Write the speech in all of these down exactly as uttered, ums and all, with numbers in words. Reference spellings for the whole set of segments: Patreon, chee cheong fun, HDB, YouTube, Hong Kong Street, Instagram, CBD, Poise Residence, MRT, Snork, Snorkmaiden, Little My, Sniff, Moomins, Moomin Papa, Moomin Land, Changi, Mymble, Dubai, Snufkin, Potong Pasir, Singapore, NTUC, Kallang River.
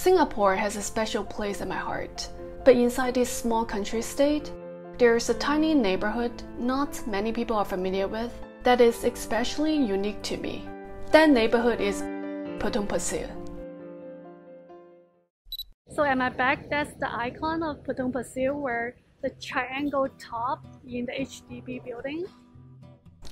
Singapore has a special place in my heart, but inside this small country state, there is a tiny neighborhood not many people are familiar with that is especially unique to me. That neighborhood is Potong Pasir. So at my back, that's the icon of Potong Pasir, where the triangle top in the H D B building.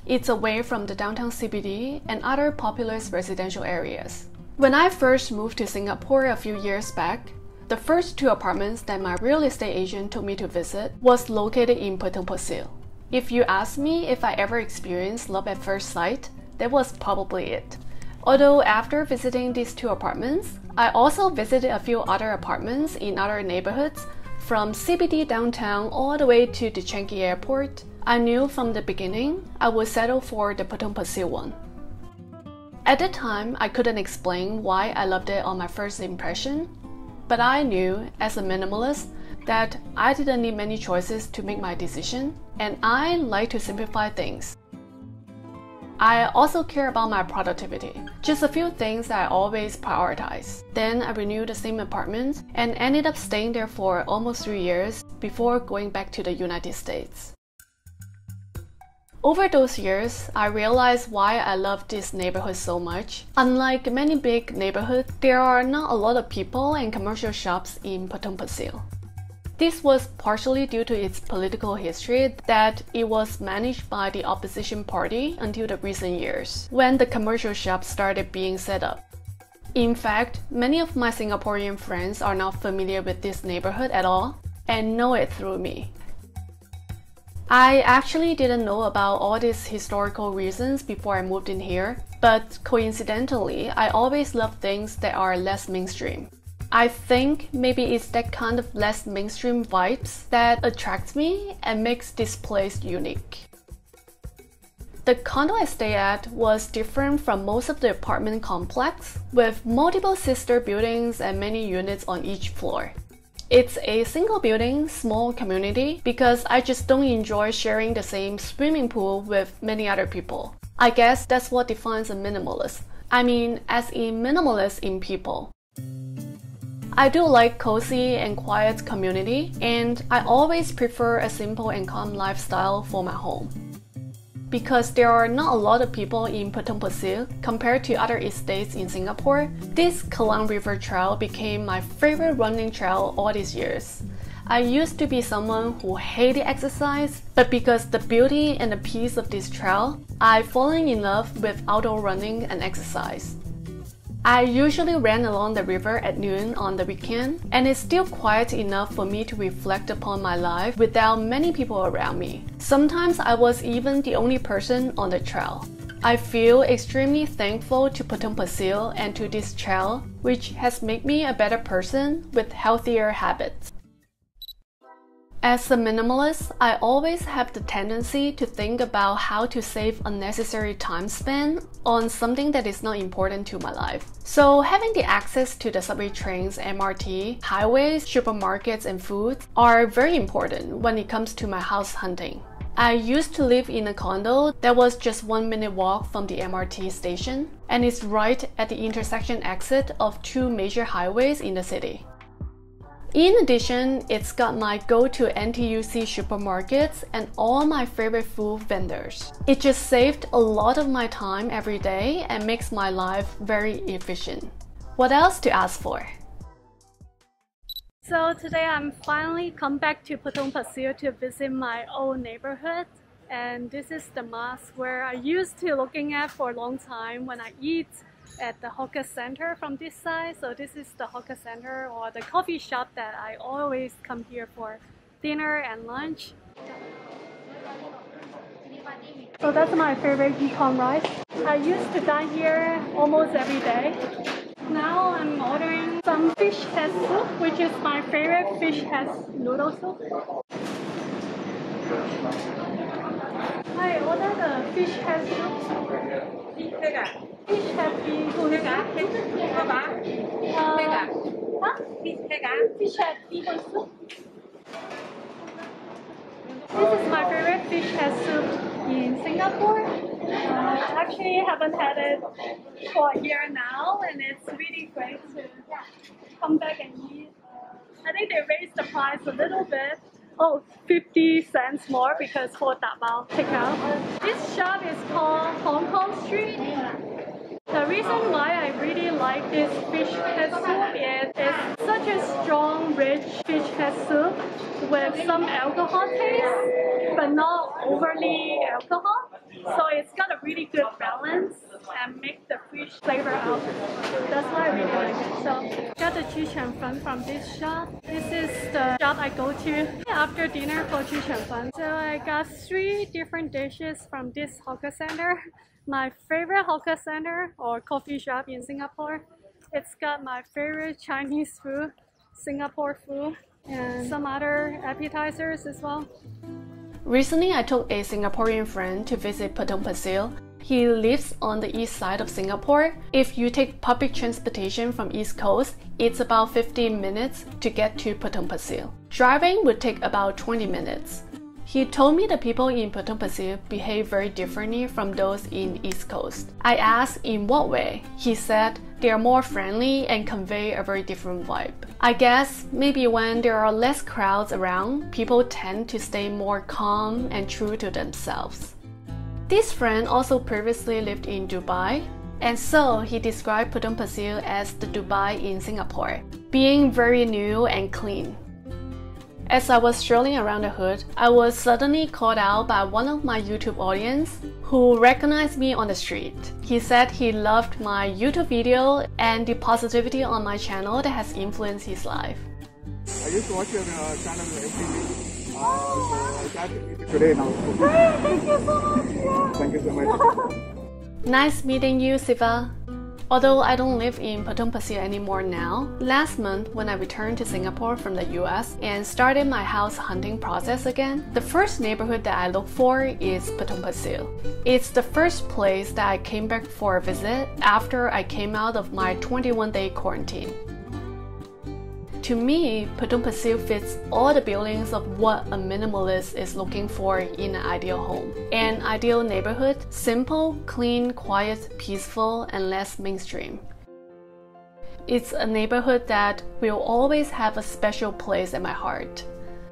It's away from the downtown C B D and other populous residential areas. When I first moved to Singapore a few years back, the first two apartments that my real estate agent took me to visit was located in Potong Pasir. If you ask me if I ever experienced love at first sight, that was probably it. Although after visiting these two apartments, I also visited a few other apartments in other neighborhoods, from C B D downtown all the way to the Changi Airport. I knew from the beginning I would settle for the Potong Pasir one. At the time, I couldn't explain why I loved it on my first impression, but I knew, as a minimalist, that I didn't need many choices to make my decision, and I like to simplify things. I also care about my productivity, just a few things that I always prioritize. Then I renewed the same apartment and ended up staying there for almost three years before going back to the United States. Over those years, I realized why I love this neighborhood so much. Unlike many big neighborhoods, there are not a lot of people and commercial shops in Potong Pasir. This was partially due to its political history, that it was managed by the opposition party until the recent years, when the commercial shops started being set up. In fact, many of my Singaporean friends are not familiar with this neighborhood at all and know it through me. I actually didn't know about all these historical reasons before I moved in here, but coincidentally, I always love things that are less mainstream. I think maybe it's that kind of less mainstream vibes that attracts me and makes this place unique. The condo I stayed at was different from most of the apartment complex, with multiple sister buildings and many units on each floor. It's a single building, small community, because I just don't enjoy sharing the same swimming pool with many other people. I guess that's what defines a minimalist. I mean, as in minimalist in people. I do like cozy and quiet community, and I always prefer a simple and calm lifestyle for my home. Because there are not a lot of people in Potong Pasir compared to other estates in Singapore, this Kallang River trail became my favorite running trail all these years. I used to be someone who hated exercise, but because the beauty and the peace of this trail, I've fallen in love with outdoor running and exercise. I usually ran along the river at noon on the weekend, and it's still quiet enough for me to reflect upon my life without many people around me. Sometimes I was even the only person on the trail. I feel extremely thankful to Potong Pasir and to this trail, which has made me a better person with healthier habits. As a minimalist, I always have the tendency to think about how to save unnecessary time spent on something that is not important to my life. So having the access to the subway trains, M R T, highways, supermarkets, and food are very important when it comes to my house hunting. I used to live in a condo that was just one minute walk from the M R T station, and it's right at the intersection exit of two major highways in the city. In addition, it's got my go-to N T U C supermarkets and all my favorite food vendors. It just saved a lot of my time every day and makes my life very efficient. What else to ask for? So today I'm finally come back to Potong Pasir to visit my old neighborhood. And this is the mosque where I used to looking at for a long time when I eat at the hawker center from this side. So this is the hawker center or the coffee shop that I always come here for dinner and lunch. So that's my favorite Yukon rice. I used to dine here almost every day. Now I'm ordering some fish head soup, which is my favorite fish head noodle soup. I ordered a fish head soup. Fish head noodle soup. This is my favorite fish head soup in Singapore. Uh, I actually haven't had it for a year now, and it's really great to come back and eat. I think they raised the price a little bit. Oh, fifty cents more because for tapao takeout. This shop is called Hong Kong Street. The reason why I really like this fish head soup is it's such a strong, rich fish head soup with some alcohol taste, but not overly alcohol. So it's got a really good balance and make the fish flavor out. That's why I really like it. So got the chee cheong fun from this shop. This is the shop I go to after dinner for chee cheong fun. So I got three different dishes from this hawker center. My favorite hawker center or coffee shop in Singapore. It's got my favorite Chinese food, Singapore food, and some other appetizers as well. Recently, I took a Singaporean friend to visit Potong Pasir. He lives on the east side of Singapore. If you take public transportation from East Coast, it's about fifteen minutes to get to Potong Pasir. Driving would take about twenty minutes. He told me the people in Potong Pasir behave very differently from those in East Coast. I asked in what way. He said they are more friendly and convey a very different vibe. I guess maybe when there are less crowds around, people tend to stay more calm and true to themselves. This friend also previously lived in Dubai, and so he described Potong Pasir as the Dubai in Singapore, being very new and clean. As I was strolling around the hood, I was suddenly called out by one of my YouTube audience who recognized me on the street. He said he loved my YouTube video and the positivity on my channel that has influenced his life. I used to watch your uh, channel every week. Uh, oh, so I can't meet today now. Hey, thank you so much. Yeah. Thank you so much. Nice meeting you, Siva. Although I don't live in Potong Pasir anymore now, last month when I returned to Singapore from the U S and started my house hunting process again, the first neighborhood that I look for is Potong Pasir. It's the first place that I came back for a visit after I came out of my twenty-one day quarantine. To me, Potong Pasir fits all the buildings of what a minimalist is looking for in an ideal home. An ideal neighborhood, simple, clean, quiet, peaceful, and less mainstream. It's a neighborhood that will always have a special place in my heart.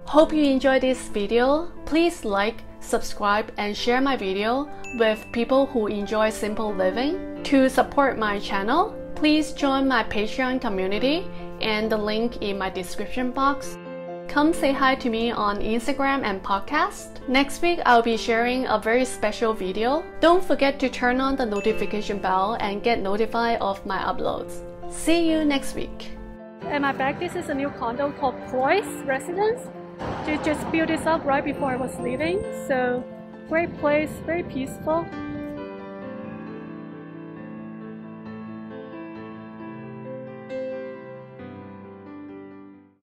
Hope you enjoyed this video. Please like, subscribe, and share my video with people who enjoy simple living. To support my channel, please join my Patreon community and the link in my description box. Come say hi to me on Instagram and podcast. Next week, I'll be sharing a very special video. Don't forget to turn on the notification bell and get notified of my uploads. See you next week. At my back, this is a new condo called Poise Residence. They just built this up right before I was leaving. So, great place, very peaceful.